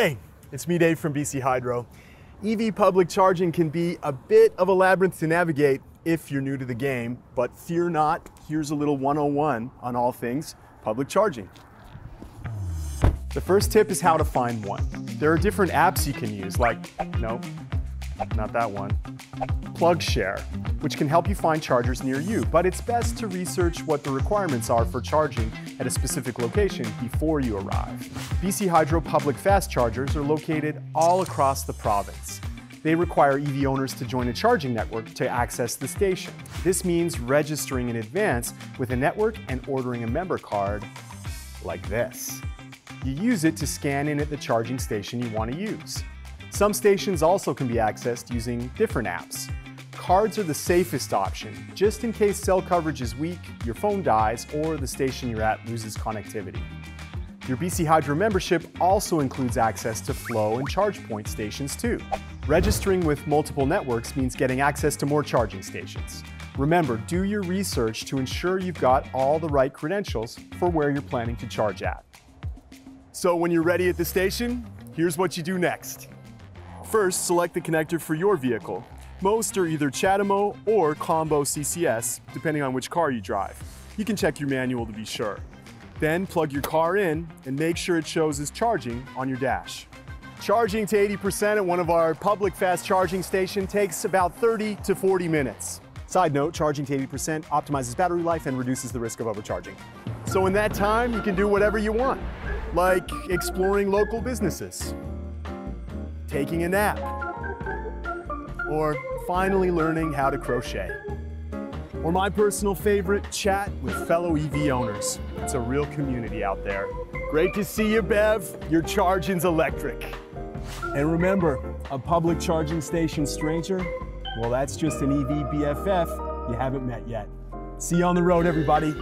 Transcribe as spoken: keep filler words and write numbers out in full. Hey, it's me, Dave, from B C Hydro. E V public charging can be a bit of a labyrinth to navigate if you're new to the game, but fear not, here's a little one oh one on all things public charging. The first tip is how to find one. There are different apps you can use, like, no, not that one, PlugShare, which can help you find chargers near you, but it's best to research what the requirements are for charging at a specific location before you arrive. B C Hydro public fast chargers are located all across the province. They require E V owners to join a charging network to access the station. This means registering in advance with a network and ordering a member card like this. You use it to scan in at the charging station you want to use. Some stations also can be accessed using different apps. Cards are the safest option, just in case cell coverage is weak, your phone dies, or the station you're at loses connectivity. Your B C Hydro membership also includes access to Flow and ChargePoint stations too. Registering with multiple networks means getting access to more charging stations. Remember, do your research to ensure you've got all the right credentials for where you're planning to charge at. So when you're ready at the station, here's what you do next. First, select the connector for your vehicle. Most are either CHAdeMO or COMBO C C S, depending on which car you drive. You can check your manual to be sure. Then plug your car in and make sure it shows as charging on your dash. Charging to eighty percent at one of our public fast charging stations takes about thirty to forty minutes. Side note, charging to eighty percent optimizes battery life and reduces the risk of overcharging. So in that time, you can do whatever you want, like exploring local businesses, taking a nap, or finally learning how to crochet. Or my personal favorite, chat with fellow E V owners. It's a real community out there. Great to see you, Bev. Your charging's electric. And remember, a public charging station stranger? Well, that's just an E V B F F you haven't met yet. See you on the road, everybody.